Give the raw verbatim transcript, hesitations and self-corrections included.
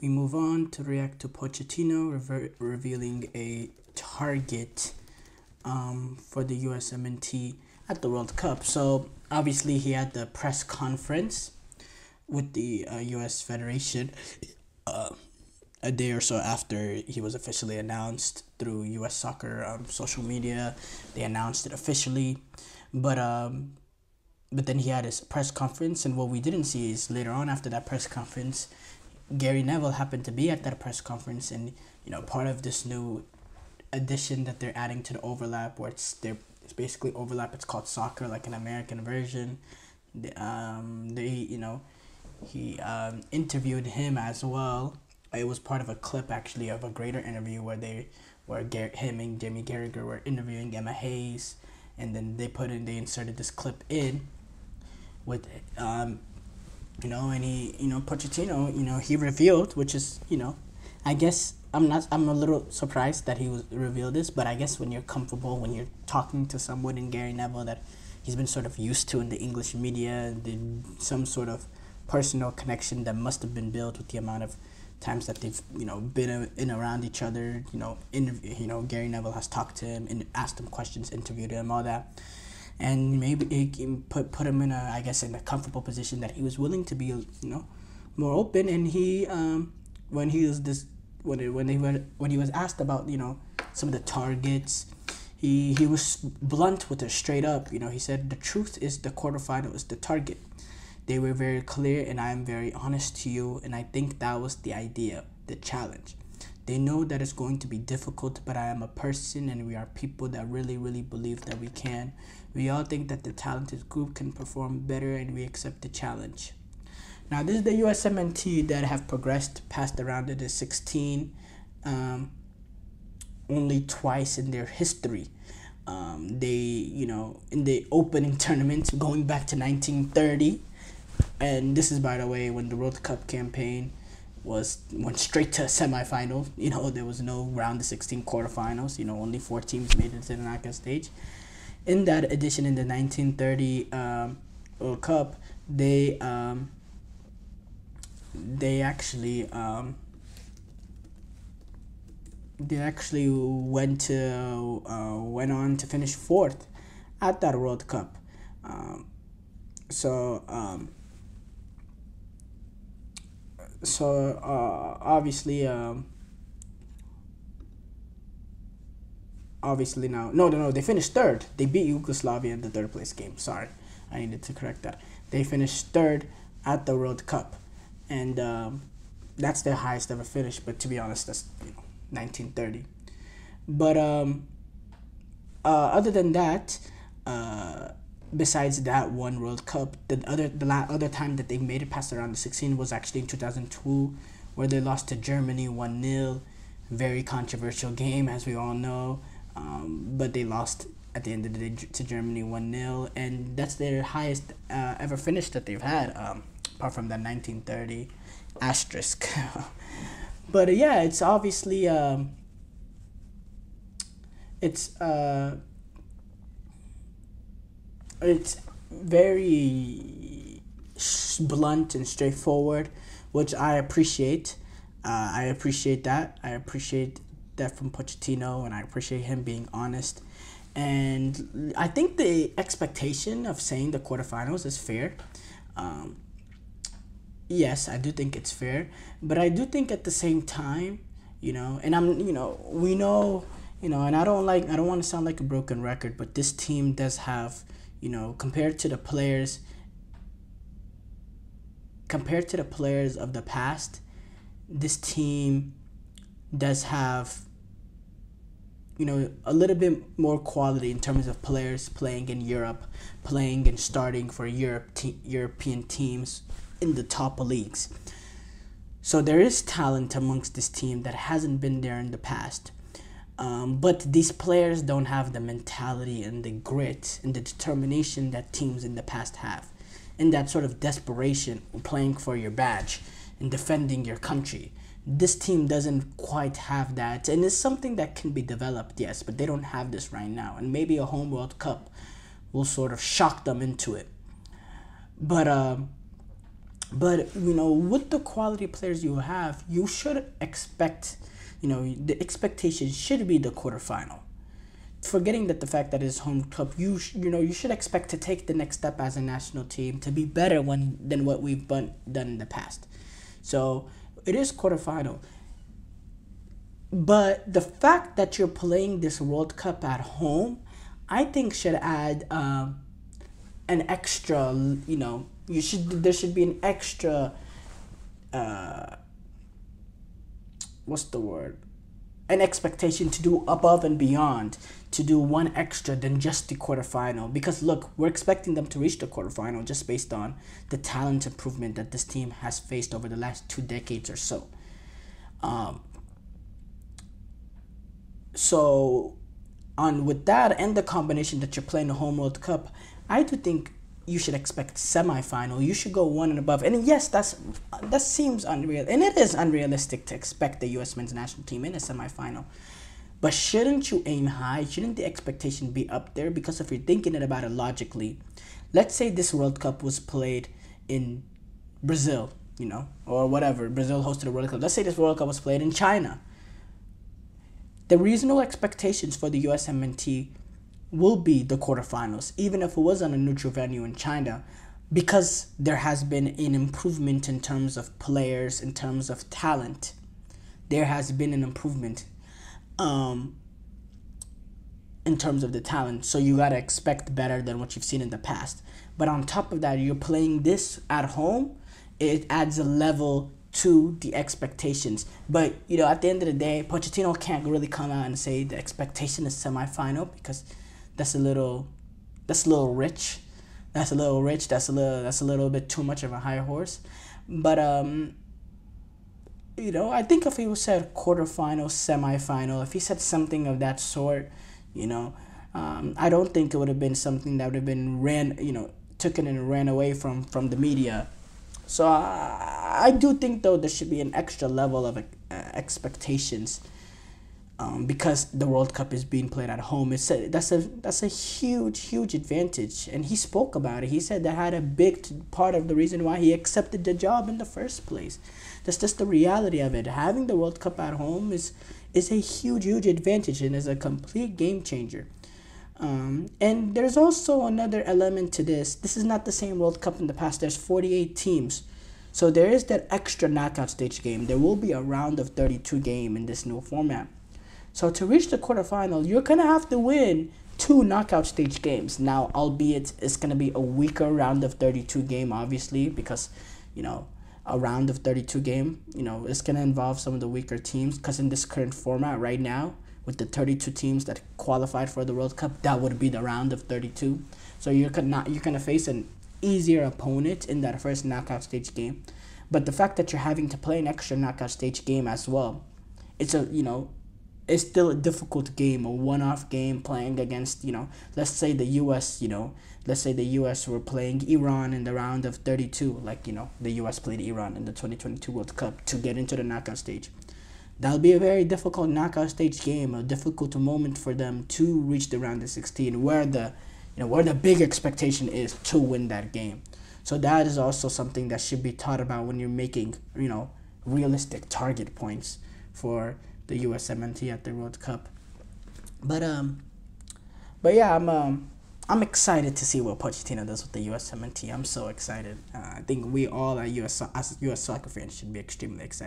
We move on to react to Pochettino rever revealing a target um, for the U S M N T at the World Cup. So obviously he had the press conference with the uh, U S Federation uh, a day or so after he was officially announced through U S Soccer um, social media. They announced it officially, but um, but then he had his press conference, and what we didn't see is later on after that press conference, Gary Neville happened to be at that press conference, and you know part of this new addition that they're adding to the overlap, where it's they're it's basically overlap. It's called soccer, like an American version. Um, they you know he um, interviewed him as well. It was part of a clip actually of a greater interview where they where Gar him and Jamie Carragher were interviewing Emma Hayes, and then they put in they inserted this clip in with um. You know, and he, you know, Pochettino, you know, he revealed, which is, you know, I guess I'm not, I'm a little surprised that he was, revealed this, but I guess when you're comfortable, when you're talking to someone in Gary Neville that he's been sort of used to in the English media, the, some sort of personal connection that must have been built with the amount of times that they've, you know, been in around each other, you know, in, you know, Gary Neville has talked to him and asked him questions, interviewed him, all that. And maybe it put put him in a I guess in a comfortable position that he was willing to be, you know, more open. And he um when he was this when it, when they were when he was asked about you know some of the targets, he he was blunt with it, straight up. You know he said the truth is the quarterfinal is the target. They were very clear, and I am very honest to you. And I think that was the idea, the challenge. They know that it's going to be difficult, but I am a person, and we are people that really, really believe that we can. We all think that the talented group can perform better, and we accept the challenge. Now, this is the U S M N T that have progressed past the round of the sixteen, um, only twice in their history. Um, they, you know, in the opening tournament, going back to nineteen thirty, and this is, by the way, when the World Cup campaign was went straight to a semifinal. You know, there was no round of sixteen quarterfinals. You know, only four teams made it to the knockout stage. In that edition, in the nineteen thirty um, World Cup, they um, they actually um, they actually went to uh, went on to finish fourth at that World Cup. Um, so. Um, So uh, obviously, um, obviously now, no, no, no, they finished third. They beat Yugoslavia in the third place game. Sorry, I needed to correct that. They finished third at the World Cup, and um, that's their highest ever finish. But to be honest, that's you know, nineteen thirty. But um, uh, other than that, uh, besides that one World Cup, the other the la other time that they made it past the round of sixteen was actually in two thousand two, where they lost to Germany one nil. Very controversial game, as we all know, um, but they lost at the end of the day to Germany one nil, and that's their highest uh, ever finish that they've had, um, apart from that nineteen thirty asterisk. But uh, yeah, it's obviously, um, it's... Uh, It's very blunt and straightforward, which I appreciate. Uh, I appreciate that. I appreciate that from Pochettino, and I appreciate him being honest. And I think the expectation of saying the quarterfinals is fair. Um, yes, I do think it's fair. But I do think at the same time, you know, and I'm, you know, we know, you know, and I don't like, I don't want to sound like a broken record, but this team does have... You know, compared to the players, compared to the players of the past, this team does have, you know, a little bit more quality in terms of players playing in Europe, playing and starting for Europe te- European teams in the top leagues. So there is talent amongst this team that hasn't been there in the past. Um, but these players don't have the mentality and the grit and the determination that teams in the past have, and that sort of desperation playing for your badge and defending your country. This team doesn't quite have that, and it's something that can be developed, yes, but they don't have this right now, and maybe a home World Cup will sort of shock them into it. But um, But, you know, with the quality players you have, you should expect, you know, the expectation should be the quarterfinal. Forgetting that the fact that it's home club, you sh you know you should expect to take the next step as a national team to be better when than what we've done in the past. So it is quarterfinal. But the fact that you're playing this World Cup at home, I think should add uh, an extra. You know, you should there should be an extra. Uh, what's the word? An expectation to do above and beyond, to do one extra than just the quarterfinal. Because look, we're expecting them to reach the quarterfinal just based on the talent improvement that this team has faced over the last two decades or so. Um, so, on with that and the combination that you're playing the home World Cup, I do think you should expect semifinal. You should go one and above. And yes, that's that seems unreal, and it is unrealistic to expect the U S men's national team in a semifinal. But shouldn't you aim high? Shouldn't the expectation be up there? Because if you're thinking about it logically, let's say this World Cup was played in Brazil, you know, or whatever. Brazil hosted a World Cup. Let's say this World Cup was played in China. The reasonable expectations for the U S M N T will be the quarterfinals, even if it was on a neutral venue in China, because there has been an improvement in terms of players, in terms of talent. There has been an improvement um, in terms of the talent, so you gotta expect better than what you've seen in the past. But on top of that, you're playing this at home, it adds a level to the expectations. But, you know, at the end of the day, Pochettino can't really come out and say the expectation is semifinal, because That's a little, that's a little rich, that's a little rich. That's a little, that's a little bit too much of a high horse. But um, you know, I think if he said quarterfinal, semifinal, if he said something of that sort, you know, um, I don't think it would have been something that would have been ran, you know, taken and ran away from from the media. So I, I do think though there should be an extra level of uh, expectations. Um, because the World Cup is being played at home, it's a, that's a that's a huge huge advantage, and he spoke about it. He said that had a big part of the reason why he accepted the job in the first place. That's just the reality of it. Having the World Cup at home is is a huge huge advantage and is a complete game changer. Um, and there's also another element to this. This is not the same World Cup in the past. There's forty-eight teams. So there is that extra knockout stage game. There will be a round of thirty-two game in this new format. So to reach the quarterfinal, you're going to have to win two knockout stage games. Now, albeit it's going to be a weaker round of thirty-two game, obviously, because, you know, a round of thirty-two game, you know, it's going to involve some of the weaker teams. Because in this current format right now, with the thirty-two teams that qualified for the World Cup, that would be the round of thirty-two. So you're not you're going to face an easier opponent in that first knockout stage game. But the fact that you're having to play an extra knockout stage game as well, it's a, you know, it's still a difficult game, a one-off game playing against, you know, let's say the U S, you know, let's say the U S were playing Iran in the round of thirty-two, like, you know, the U S played Iran in the twenty twenty-two World Cup to get into the knockout stage. That'll be a very difficult knockout stage game, a difficult moment for them to reach the round of sixteen, where the, you know, where the big expectation is to win that game. So that is also something that should be thought about when you're making, you know, realistic target points for the U S M N T at the World Cup. But um, but yeah, I'm um, I'm excited to see what Pochettino does with the U S M N T. I'm so excited. Uh, I think we all at U S as U S soccer fans should be extremely excited.